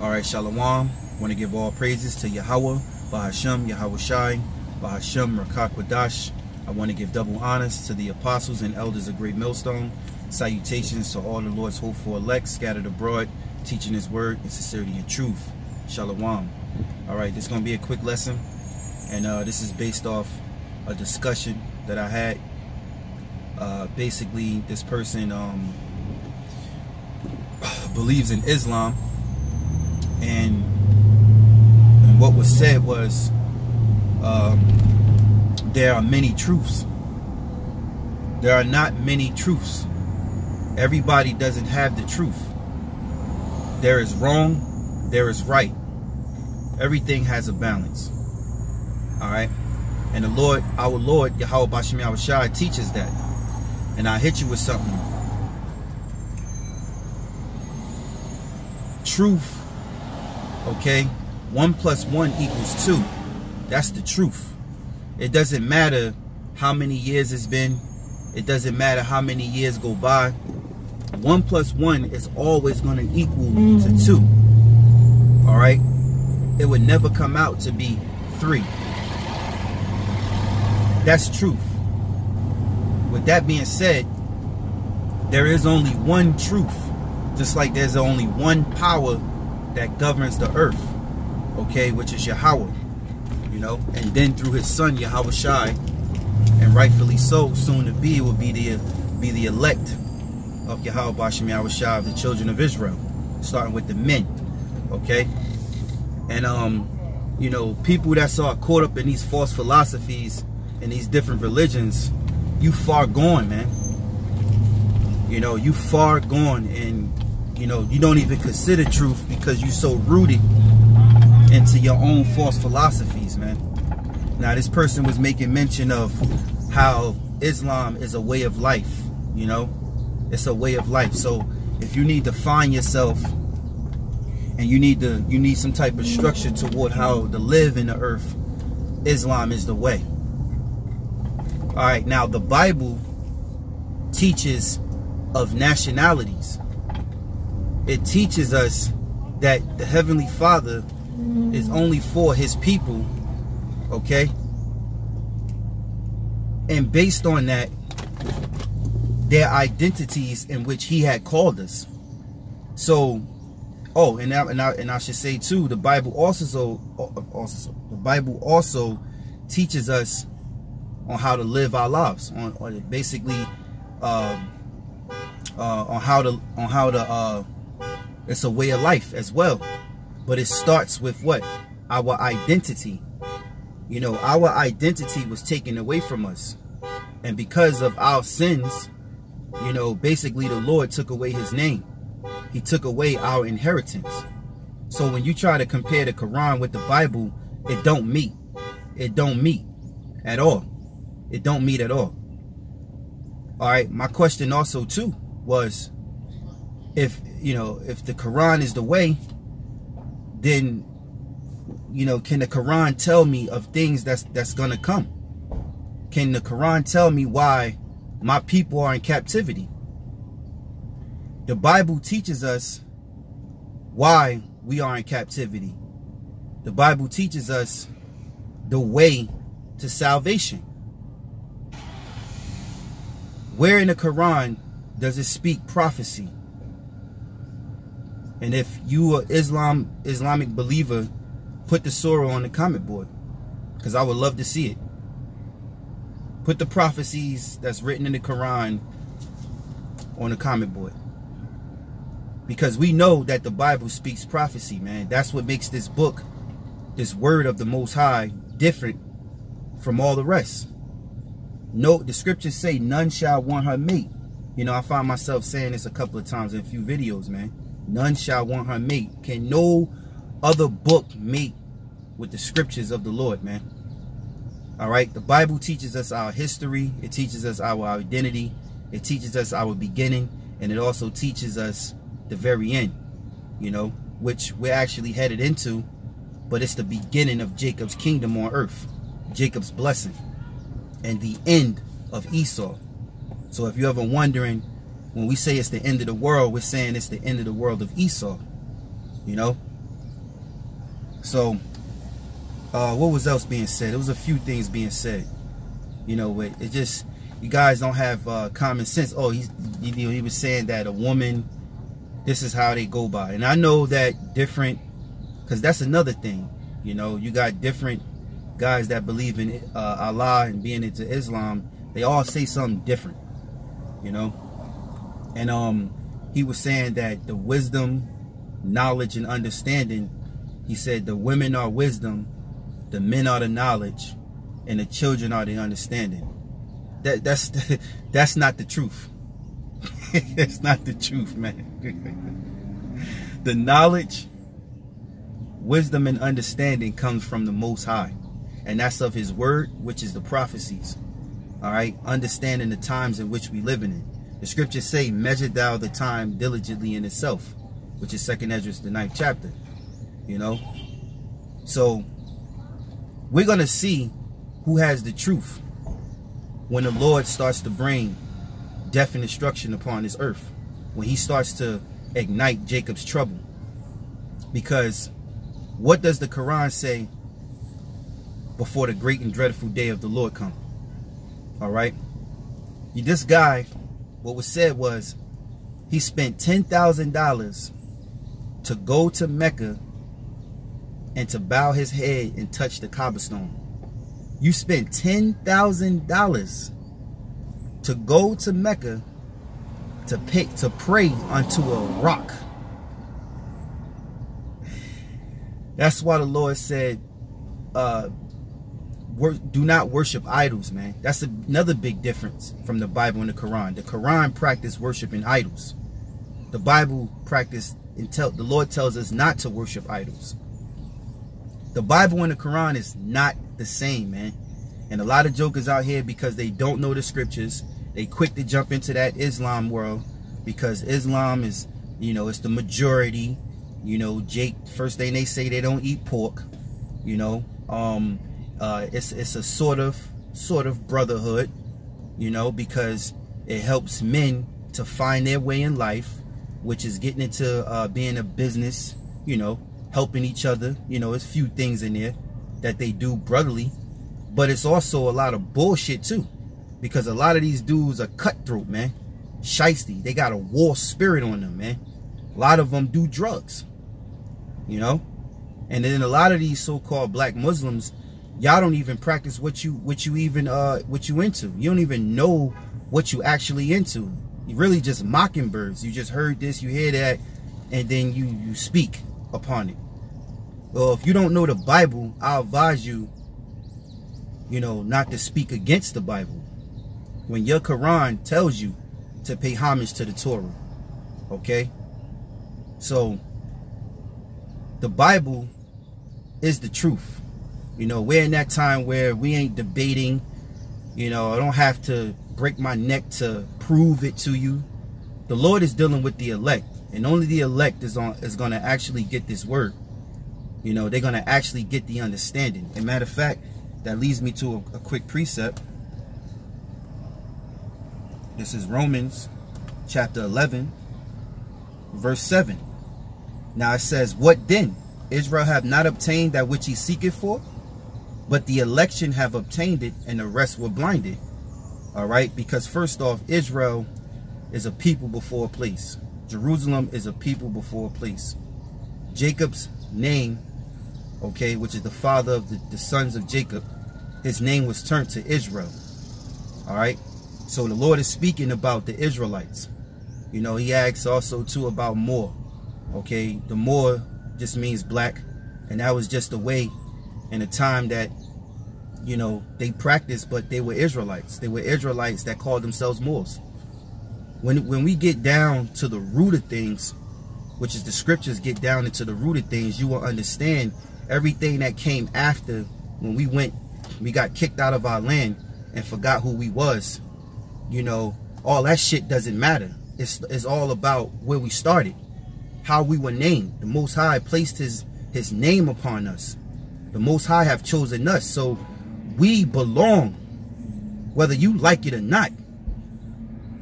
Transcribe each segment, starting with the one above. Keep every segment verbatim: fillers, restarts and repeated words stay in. Alright, Shalom. Want to give all praises to Yahawah, BaHaSham, Yahawashi, BaHaSham, Rawchaa Qadash. I want to give double honors to the apostles and elders of Great Millstone. Salutations to all the Lord's hopeful elect scattered abroad, teaching his word in sincerity and truth. Shalom. Alright, this is going to be a quick lesson. And uh, this is based off a discussion that I had. Uh, basically, this person um, believes in Islam. And, and what was said was, um, there are many truths. There are not many truths. Everybody doesn't have the truth. There is wrong, there is right. Everything has a balance. Alright? And the Lord, our Lord, Yahawah Bashim Yahawashi, teaches that. And I hit you with something. Truth. Okay, one plus one equals two. That's the truth. It doesn't matter how many years it's been. It doesn't matter how many years go by. One plus one is always going to equal to two. All right, it would never come out to be three. That's truth. With that being said, there is only one truth, just like there's only one power that governs the earth, okay, which is Yahawah, you know, and then through his son Yahawashi, and rightfully so, soon to be will be the be the elect of Yahawah Bashim Yahawashi of the children of Israel, starting with the men, okay. And um, you know, people that are caught up in these false philosophies and these different religions, you far gone, man. You know, you far gone, and you know, you don't even consider truth because you're so rooted into your own false philosophies, man. Now, this person was making mention of how Islam is a way of life, you know. It's a way of life. So if you need to find yourself and you need to, you need some type of structure toward how to live in the earth, Islam is the way. All right, now the Bible teaches of nationalities. It teaches us that the Heavenly Father is only for his people, okay? And based on that, their identities in which he had called us. So, oh, and I, and I, and I should say too, the Bible also, also the Bible also teaches us on how to live our lives, on, on basically uh, uh, on how to on how to. Uh, It's a way of life as well. But it starts with what? Our identity. You know, our identity was taken away from us. And because of our sins, you know, basically the Lord took away his name. He took away our inheritance. So when you try to compare the Quran with the Bible, it don't meet. It don't meet at all. It don't meet at all. All right. My question also, too, was if... you know, if the Quran is the way, then, you know, can the Quran tell me of things that's that's gonna come? Can the Quran tell me why my people are in captivity? The Bible teaches us why we are in captivity. The Bible teaches us the way to salvation. Where in the Quran does it speak prophecy? And if you are Islam, Islamic believer, put the surah on the comment board, because I would love to see it. Put the prophecies that's written in the Quran on the comment board, because we know that the Bible speaks prophecy, man. That's what makes this book, this word of the Most High, different from all the rest. No, the scriptures say none shall want her mate. You know, I find myself saying this a couple of times in a few videos, man. None shall want her mate. Can no other book mate with the scriptures of the Lord, man? All right. The Bible teaches us our history. It teaches us our identity. It teaches us our beginning. And it also teaches us the very end, you know, which we're actually headed into. But it's the beginning of Jacob's kingdom on earth, Jacob's blessing, and the end of Esau. So if you're ever wondering, when we say it's the end of the world, we're saying it's the end of the world of Esau, you know? So uh, what was else being said? It was a few things being said. You know, it, it just, you guys don't have uh, common sense. Oh, he's, you know, he was saying that a woman, this is how they go by. And I know that different, because that's another thing. You know, you got different guys that believe in uh, Allah and being into Islam. They all say something different, you know. And um, he was saying that the wisdom, knowledge, and understanding, he said the women are wisdom, the men are the knowledge, and the children are the understanding. That that's that's not the truth. That's not the truth, man. The knowledge, wisdom, and understanding comes from the Most High, and that's of His Word, which is the prophecies. All right, understanding the times in which we live in. The scriptures say, "Measure thou the time diligently in itself," which is Second Esdras, the ninth chapter. You know, so we're gonna see who has the truth when the Lord starts to bring death and destruction upon this earth, when He starts to ignite Jacob's trouble. Because what does the Quran say before the great and dreadful day of the Lord come? All right, this guy, what was said was, he spent ten thousand dollars to go to Mecca and to bow his head and touch the Kaaba stone. You spent ten thousand dollars to go to Mecca to pick to pray unto a rock. That's why the Lord said, uh, do not worship idols, man. That's another big difference from the Bible and the Quran. The Quran practiced worshiping idols. The Bible practiced, and tell, the Lord tells us not to worship idols. The Bible and the Quran is not the same, man. And a lot of jokers out here, because they don't know the scriptures, they quick to jump into that Islam world, because Islam is, you know, it's the majority. You know, Jake, first thing they say, they don't eat pork. You know, um, uh, it's it's a sort of sort of brotherhood, you know, because it helps men to find their way in life, which is getting into uh, being a business, you know, helping each other. You know, there's few things in there that they do brotherly. But it's also a lot of bullshit too, because a lot of these dudes are cutthroat, man. Shiesty. They got a war spirit on them, man. A lot of them do drugs, you know. And then a lot of these so-called black Muslims, y'all don't even practice what you what you even uh what you into. You don't even know what you actually into. You really just mockingbirds. You just heard this, you hear that, and then you you speak upon it. Well, if you don't know the Bible, I advise you, you know, not to speak against the Bible, when your Quran tells you to pay homage to the Torah. Okay? So the Bible is the truth. You know, we're in that time where we ain't debating. You know, I don't have to break my neck to prove it to you. The Lord is dealing with the elect, and only the elect is on is going to actually get this word. You know, they're going to actually get the understanding. As a matter of fact, that leads me to a, a quick precept. This is Romans chapter eleven, verse seven. Now it says, "What then? Israel have not obtained that which he seeketh for, but the election have obtained it, and the rest were blinded." All right, because first off, Israel is a people before a place. Jerusalem is a people before a place. Jacob's name, okay, which is the father of the, the sons of Jacob, his name was turned to Israel. All right, so the Lord is speaking about the Israelites. You know, he asks also too about more. Okay, the more just means black, and that was just the way and the time that, you know, they practiced, but they were Israelites. They were Israelites that called themselves Moors. When when we get down to the root of things, which is the scriptures, get down into the root of things, you will understand everything that came after, when we went, we got kicked out of our land and forgot who we was. You know, all that shit doesn't matter. It's, it's all about where we started, how we were named. The Most High placed his, his name upon us. The Most High have chosen us, so we belong, whether you like it or not.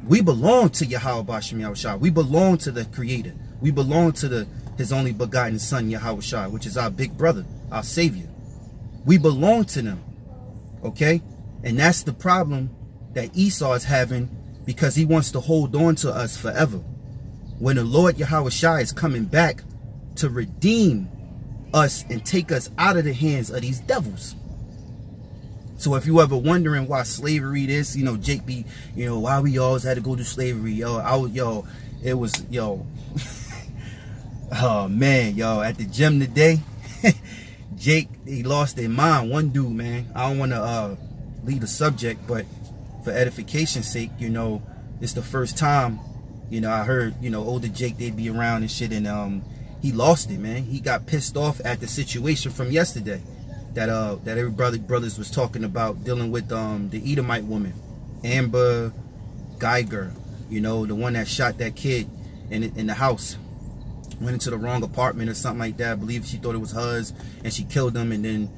We belong to Yahawashi. We belong to the Creator. We belong to the his only begotten son, Yahawashi, which is our big brother, our savior. We belong to them, okay? And that's the problem that Esau is having, because he wants to hold on to us forever. When the Lord Yahawashi is coming back to redeem us and take us out of the hands of these devils. So if you ever wondering why slavery this, you know, Jake be, you know, why we always had to go to slavery, yo, I was, yo, it was, yo, oh man, yo, at the gym today, Jake, he lost their mind, one dude, man. I don't want to uh, leave the subject, but for edification's sake, you know, it's the first time, you know, I heard, you know, older Jake, they'd be around and shit, and um, he lost it, man. He got pissed off at the situation from yesterday that uh that every brother brothers was talking about, dealing with um the Edomite woman, Amber Geiger, you know, the one that shot that kid in in the house. Went into the wrong apartment or something like that. I believe she thought it was hers, and she killed him. And then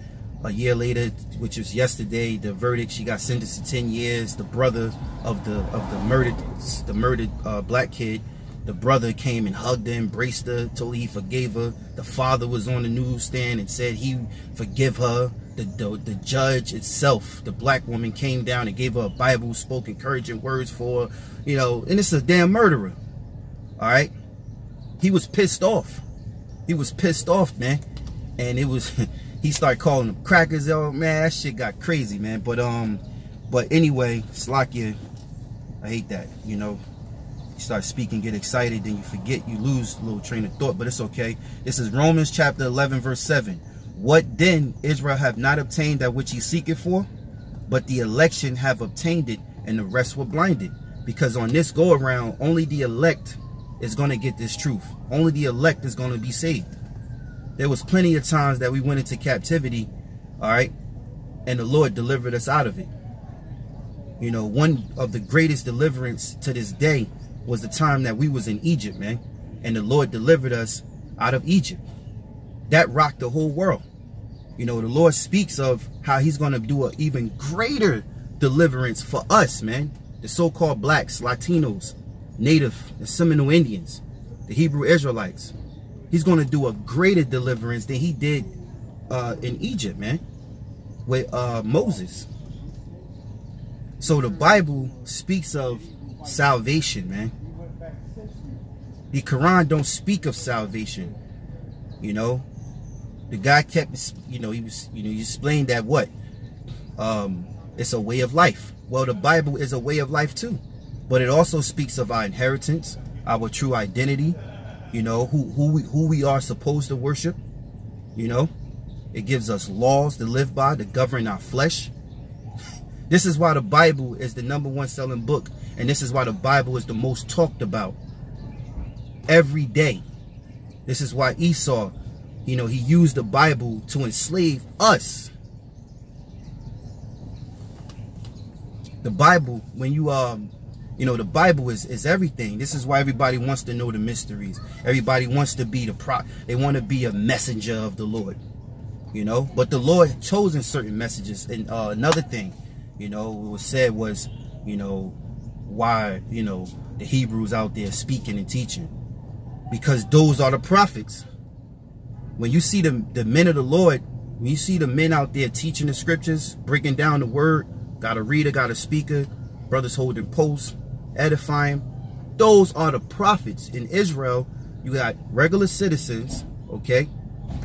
a year later, which was yesterday, the verdict, she got sentenced to ten years. The brother of the of the murdered the murdered uh, black kid, the brother came and hugged her, embraced her, told her he forgave her. The father was on the newsstand and said he forgive her. The, the, the judge itself, the black woman, came down and gave her a Bible, spoke encouraging words for her, you know, and it's a damn murderer, all right? He was pissed off. He was pissed off, man. And it was, he started calling them crackers. Oh, man, that shit got crazy, man. But um, but anyway, Slakia, I hate that, you know. You start speaking, get excited, then you forget, you lose a little train of thought, but it's okay. This is Romans chapter eleven, verse seven. What then? Israel have not obtained that which he seeketh for, but the election have obtained it, and the rest were blinded. Because on this go around, only the elect is going to get this truth. Only the elect is going to be saved. There was plenty of times that we went into captivity, all right, and the Lord delivered us out of it. You know, one of the greatest deliverance to this day was the time that we was in Egypt, man, and the Lord delivered us out of Egypt. That rocked the whole world. You know, the Lord speaks of how he's going to do an even greater deliverance for us, man, the so-called blacks, Latinos, Native, the Seminole Indians, the Hebrew Israelites. He's going to do a greater deliverance than he did uh, in Egypt, man, with uh, Moses. So the Bible speaks of salvation, man. The Quran don't speak of salvation. You know, the guy kept, you know, he was, you know, he explained that what, um, it's a way of life. Well, the Bible is a way of life too. But it also speaks of our inheritance, our true identity, you know, who, who, we, who we are supposed to worship, you know. It gives us laws to live by, to govern our flesh. This is why the Bible is the number one selling book, and this is why the Bible is the most talked about every day. This is why Esau, you know, he used the Bible to enslave us. The Bible, when you... um. You know, the Bible is, is everything. This is why everybody wants to know the mysteries. Everybody wants to be the pro. They want to be a messenger of the Lord, you know. But the Lord chosen certain messages. And uh, another thing, you know, what was said was, you know, why, you know, the Hebrews out there speaking and teaching. Because those are the prophets. When you see the, the men of the Lord, when you see the men out there teaching the scriptures, breaking down the word, got a reader, got a speaker, brothers holding posts, edifying, those are the prophets. In Israel, you got regular citizens, okay?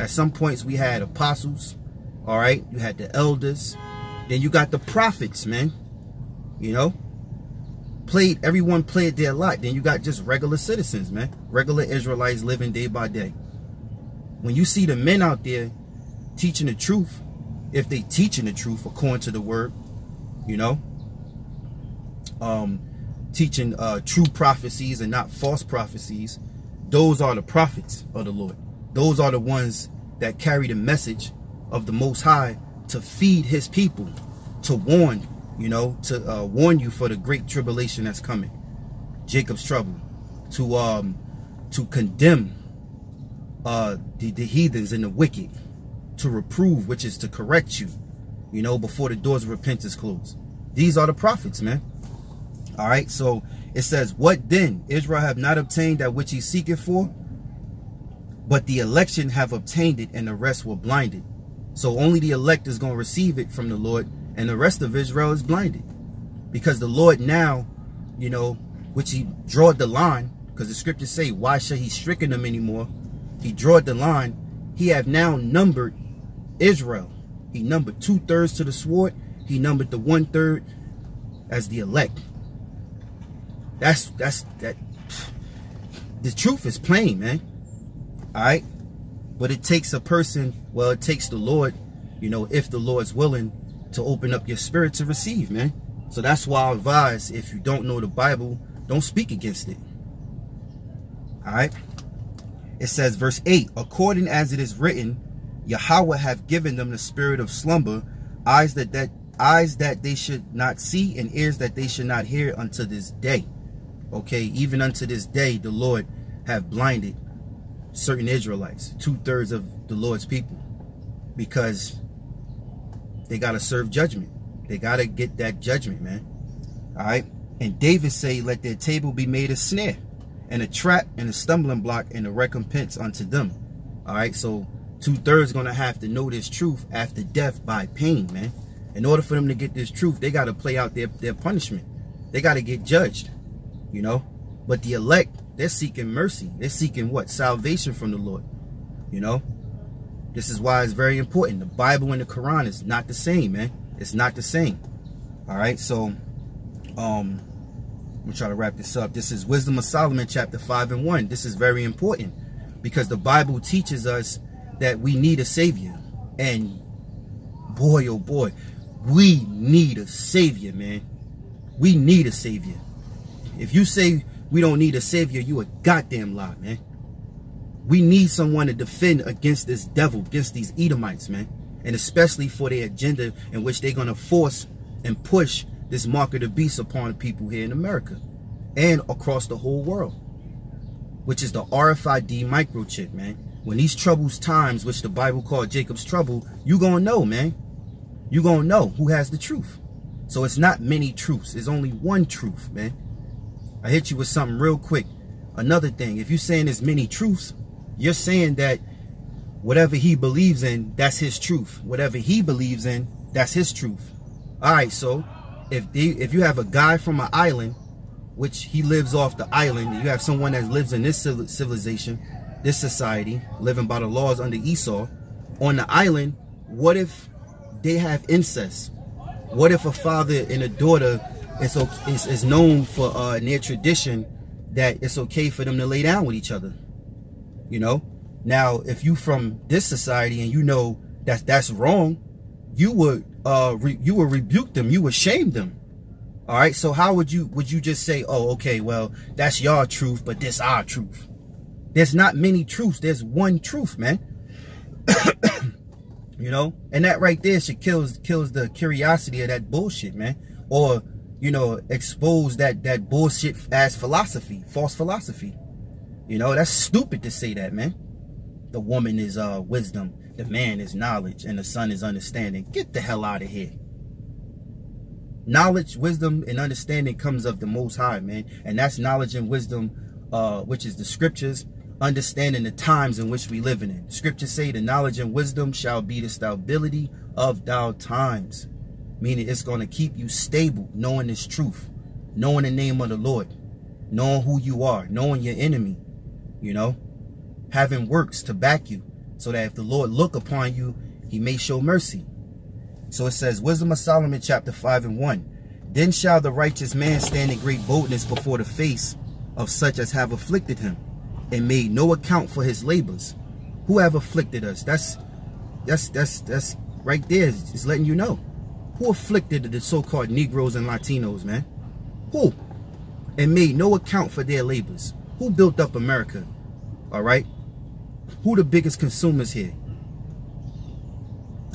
At some points we had apostles, all right? You had the elders, then you got the prophets, man, you know? Played, everyone played their lot. Then you got just regular citizens, man, regular Israelites living day by day. When you see the men out there teaching the truth, if they teaching the truth according to the word, you know, um teaching uh, true prophecies and not false prophecies, those are the prophets of the Lord. Those are the ones that carry the message of the Most High to feed his people, to warn, you know, to uh, warn you for the great tribulation that's coming, Jacob's trouble, to um, to condemn uh, the, the heathens and the wicked, to reprove, which is to correct you, you know, before the doors of repentance close. These are the prophets, man. All right, so it says, what then? Israel have not obtained that which he seeketh for, but the election have obtained it, and the rest were blinded. So only the elect is going to receive it from the Lord, and the rest of Israel is blinded. Because the Lord now, you know, which he drawed the line, because the scriptures say, why should he stricken them anymore? He drawed the line. He have now numbered Israel. He numbered two thirds to the sword. He numbered the one third as the elect. That's, that's, that, the truth is plain, man. All right. But it takes a person, well, it takes the Lord, you know, if the Lord's willing to open up your spirit to receive, man. So that's why I advise, if you don't know the Bible, don't speak against it. All right. It says, verse eight, according as it is written, Yahawah have given them the spirit of slumber, eyes that, that eyes that they should not see, and ears that they should not hear, unto this day. Okay, even unto this day, the Lord have blinded certain Israelites, two-thirds of the Lord's people, because they got to serve judgment. They got to get that judgment, man. All right. And David say, let their table be made a snare and a trap and a stumbling block and a recompense unto them. All right. So two-thirds going to have to know this truth after death by pain, man. In order for them to get this truth, they got to play out their, their punishment. They got to get judged, you know. But the elect, they're seeking mercy. They're seeking what? Salvation from the Lord, you know. This is why it's very important. The Bible and the Quran is not the same, man. It's not the same. All right. So, um, I'm trying to wrap this up. This is Wisdom of Solomon, chapter five and one. This is very important because the Bible teaches us that we need a savior, and boy, oh boy, we need a savior, man. We need a savior. If you say we don't need a savior, you a goddamn lie, man. We need someone to defend against this devil, against these Edomites, man. And especially for their agenda in which they're going to force and push this mark of the beast upon people here in America and across the whole world, which is the R F I D microchip, man. When these troubles times, which the Bible called Jacob's trouble, you're going to know, man. You're going to know who has the truth. So it's not many truths. It's only one truth, man. I hit you with something real quick. Another thing, if you're saying there's many truths, you're saying that whatever he believes in, that's his truth. Whatever he believes in, that's his truth. All right, so if they, if you have a guy from an island, which he lives off the island, you have someone that lives in this civilization, this society, living by the laws under Esau, on the island, what if they have incest? What if a father and a daughter is, is, is known for uh, in their tradition that it's okay for them to lay down with each other, you know? Now, if you from this society and you know that that's wrong, you would uh, re you would rebuke them, you would shame them. All right. So how would you would you just say, oh, okay, well that's your truth, but this our truth? There's not many truths. There's one truth, man. You know, and that right there should kills kills the curiosity of that bullshit, man. Or you know, expose that that bullshit as philosophy, false philosophy. You know, that's stupid to say that, man. The woman is uh, wisdom, the man is knowledge, and the son is understanding. Get the hell out of here. Knowledge, wisdom, and understanding comes of the Most High, man. And that's knowledge and wisdom, uh, which is the scriptures, understanding the times in which we live in. Scriptures say the knowledge and wisdom shall be the stability of thou times. Meaning it's going to keep you stable, knowing this truth, knowing the name of the Lord, knowing who you are, knowing your enemy, you know. Having works to back you, so that if the Lord look upon you, he may show mercy. So it says, Wisdom of Solomon, chapter five and one. Then shall the righteous man stand in great boldness before the face of such as have afflicted him, and made no account for his labors. Who have afflicted us? That's that's that's that's right there. It's letting you know who afflicted the so-called Negroes and Latinos, man. Who? And made no account for their labors. Who built up America? All right. Who the biggest consumers here?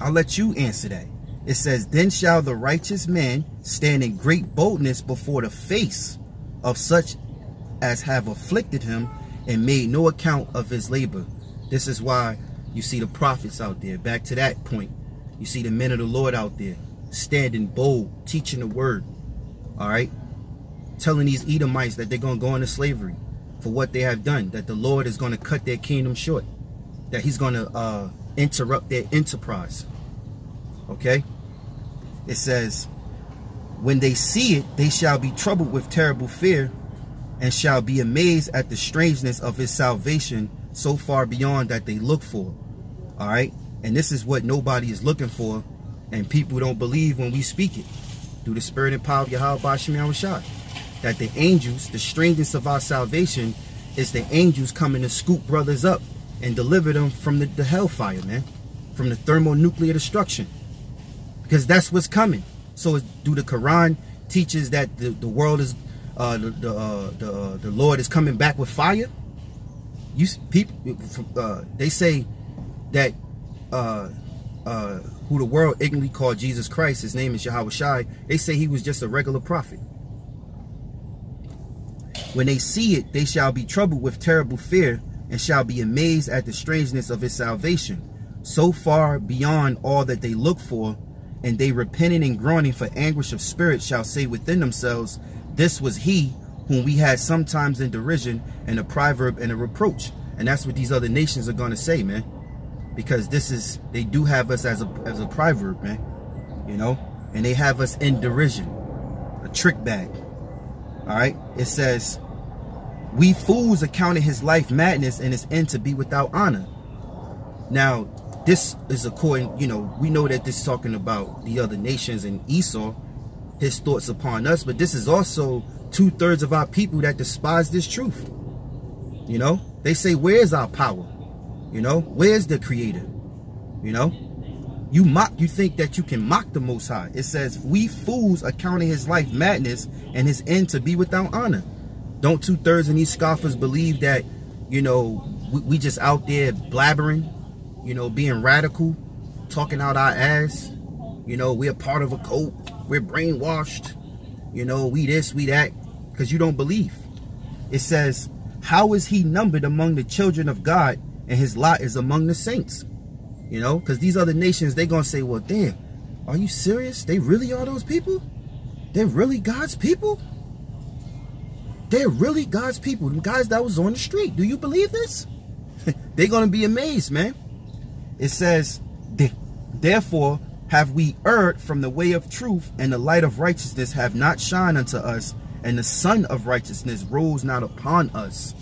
I'll let you answer that. It says, then shall the righteous man stand in great boldness before the face of such as have afflicted him and made no account of his labor. This is why you see the prophets out there. Back to that point. You see the men of the Lord out there standing bold, teaching the word. All right. Telling these Edomites that they're going to go into slavery for what they have done, that the Lord is going to cut their kingdom short. that he's going to uh, interrupt their enterprise. Okay? It says, when they see it, they shall be troubled with terrible fear and shall be amazed at the strangeness of his salvation so far beyond that they look for. All right? And this is what nobody is looking for, and people don't believe when we speak it through the spirit and power of Yahawashi, that the angels, the strangeness of our salvation is the angels coming to scoop brothers up and deliver them from the, the hellfire, man, from the thermonuclear destruction, because that's what's coming. So do the Quran teaches that the, the world is uh, the the, uh, the, uh, the Lord is coming back with fire? You people, uh, they say that uh, uh, who the world ignorantly called Jesus Christ, his name is Yahawashi, they say he was just a regular prophet. When they see it, they shall be troubled with terrible fear and shall be amazed at the strangeness of his salvation, so far beyond all that they look for, and they repenting and groaning for anguish of spirit shall say within themselves, this was he whom we had sometimes in derision and a proverb and a reproach. And that's what these other nations are going to say, man, because this is, they do have us as a, as a proverb, man, you know, and they have us in derision, a trick bag. All right, it says, we fools accounted his life madness and his end to be without honor. Now, this is according, you know, we know that this is talking about the other nations and Esau, his thoughts upon us. But this is also two thirds of our people that despise this truth. You know, they say, where's our power? You know, where's the creator? You know, you mock, you think that you can mock the Most High. It says, we fools accounting his life madness and his end to be without honor. Don't two thirds of these scoffers believe that, you know, we, we just out there blabbering, you know, being radical, talking out our ass, you know, we're part of a cult, we're brainwashed, you know, we this, we that, because you don't believe. It says, how is he numbered among the children of God and his lot is among the saints? You know, because these other nations, they're going to say, well, damn, are you serious? They really are those people? They're really God's people? They're really God's people. The guys that was on the street. Do you believe this? They're going to be amazed, man. It says, therefore have we erred from the way of truth, and the light of righteousness have not shined unto us, and the sun of righteousness rose not upon us.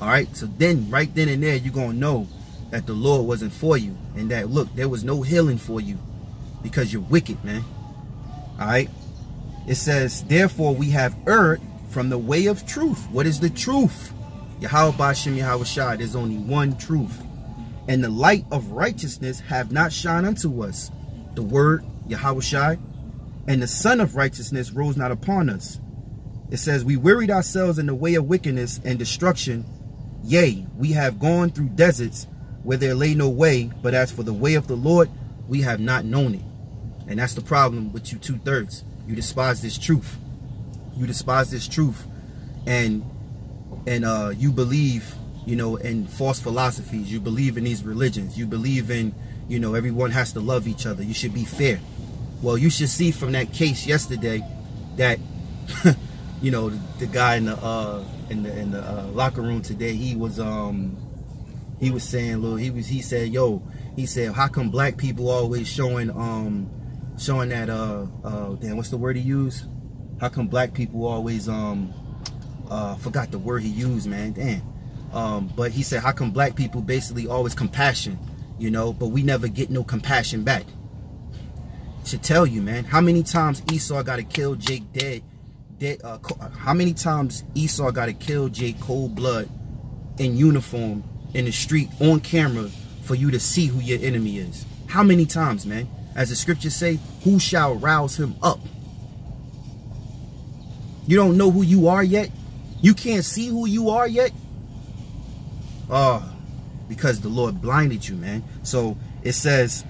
All right. So then right then and there, you're going to know that the Lord wasn't for you, and that, look, there was no healing for you because you're wicked, man. All right. It says, therefore we have erred from the way of truth. What is the truth? Yahawashi BaHaSham Yahawashi. There's only one truth. And the light of righteousness have not shined unto us, the word Yahawashi, and the sun of righteousness rose not upon us. It says, we wearied ourselves in the way of wickedness and destruction. Yea, we have gone through deserts where there lay no way, but as for the way of the Lord, we have not known it. And that's the problem with you two-thirds. You despise this truth. You despise this truth, and and uh, you believe, you know, in false philosophies. You believe in these religions. You believe in, you know, everyone has to love each other. You should be fair. Well, you should see from that case yesterday that, you know, the, the guy in the uh, in the, in the uh, locker room today, he was um. He was saying, "Look, he was." He said, "Yo," he said, "How come black people always showing, um, showing that? Uh, uh, damn, what's the word he used? How come black people always, um, uh, forgot the word he used, man? Damn. Um, but he said, how come black people basically always compassion, you know? But we never get no compassion back. Should tell you, man. How many times Esau got to kill Jake dead? dead uh, how many times Esau got to kill Jake cold blood, in uniform, in the street, on camera, for you to see who your enemy is? How many times, man? As the scriptures say, who shall rouse him up? You don't know who you are yet? You can't see who you are yet? Oh, because the Lord blinded you, man. So it says,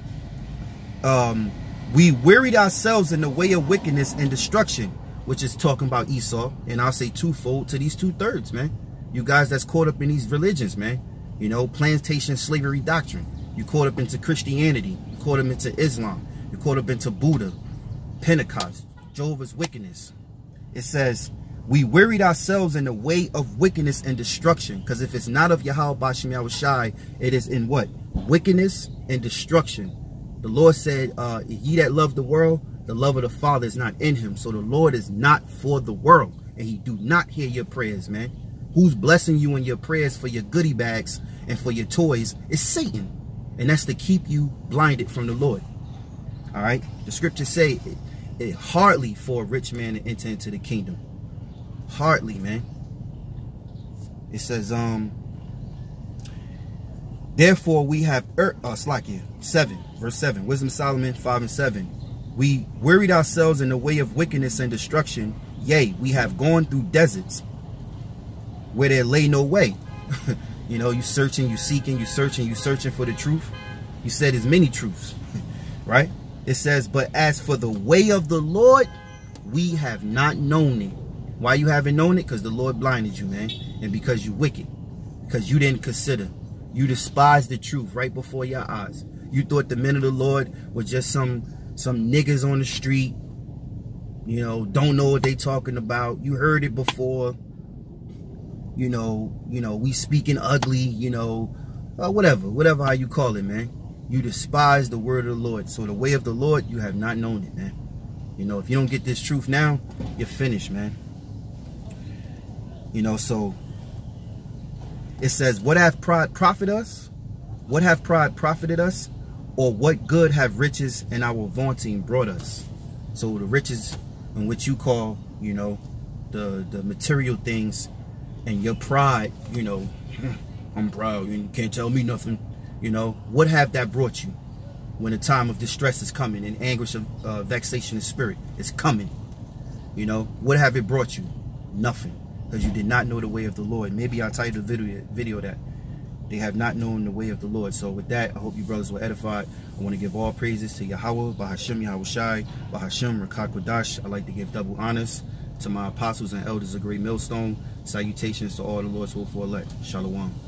um, we wearied ourselves in the way of wickedness and destruction, which is talking about Esau. And I'll say twofold to these two-thirds, man. You guys that's caught up in these religions, man. You know, plantation slavery doctrine. You caught up into Christianity. You caught up into Islam. You caught up into Buddha, Pentecost, Jehovah's Witness. It says, We wearied ourselves in the way of wickedness and destruction. Because if it's not of Yahawah BaHaSham Yahawashi, it is in what? Wickedness and destruction. The Lord said, uh, ye that love the world, the love of the Father is not in him. So the Lord is not for the world. And he do not hear your prayers, man. Who's blessing you in your prayers for your goodie bags and for your toys is Satan. And that's to keep you blinded from the Lord. All right. The scriptures say it, it hardly for a rich man to enter into the kingdom. Hardly, man. It says, um, therefore we have, er, uh, Slakia, seven, verse seven, Wisdom of Solomon five and seven. We wearied ourselves in the way of wickedness and destruction. Yea, we have gone through deserts where there lay no way. You know, you searching, you seeking, you searching, you searching for the truth. You said there's many truths, right? It says, but as for the way of the Lord, we have not known it. Why you haven't known it? Because the Lord blinded you, man. And because you wicked, because you didn't consider, you despised the truth right before your eyes. You thought the men of the Lord were just some, some niggas on the street, you know, don't know what they talking about. You heard it before. You know, you know, we speaking ugly, you know, uh, whatever, whatever how you call it, man. You despise the word of the Lord. So the way of the Lord, you have not known it, man. You know, if you don't get this truth now, you're finished, man. You know, so it says, what hath pride profit us? What hath pride profited us? Or what good have riches and our vaunting brought us? So the riches in which you call, you know, the, the material things, and your pride, you know, I'm proud, you can't tell me nothing, you know, what have that brought you when a time of distress is coming and anguish of uh, vexation of spirit is coming? You know, what have it brought you? Nothing, because you did not know the way of the Lord. Maybe I'll title the video, video that they have not known the way of the Lord. So with that, I hope you brothers were edified. I want to give all praises to Yahawah, BaHaSham, Yahawashi, BaHaSham, Rawchaa Qadash. I like to give double honors to my apostles and elders of Great Millstone. Salutations to all the Lord's who for elect. Shalom.